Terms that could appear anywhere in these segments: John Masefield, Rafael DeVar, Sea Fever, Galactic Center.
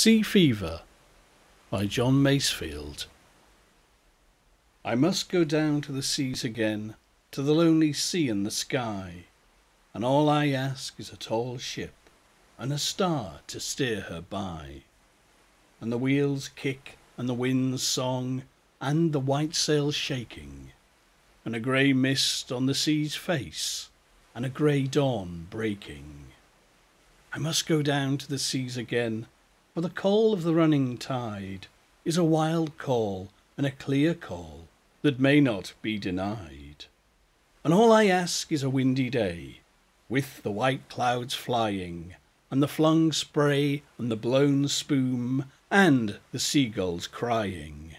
Sea Fever by John Masefield. I must go down to the seas again, to the lonely sea and the sky, and all I ask is a tall ship and a star to steer her by, and the wheels kick and the wind's song and the white sail shaking, and a grey mist on the sea's face and a grey dawn breaking. I must go down to the seas again, for the call of the running tide is a wild call and a clear call that may not be denied. And all I ask is a windy day, with the white clouds flying, and the flung spray and the blown spume, and the seagulls crying.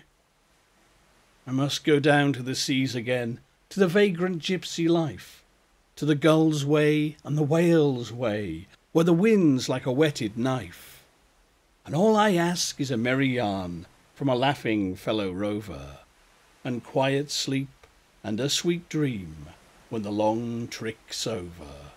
I must go down to the seas again, to the vagrant gypsy life, to the gull's way and the whale's way, where the wind's like a whetted knife. And all I ask is a merry yarn from a laughing fellow rover, and quiet sleep and a sweet dream when the long trick's over.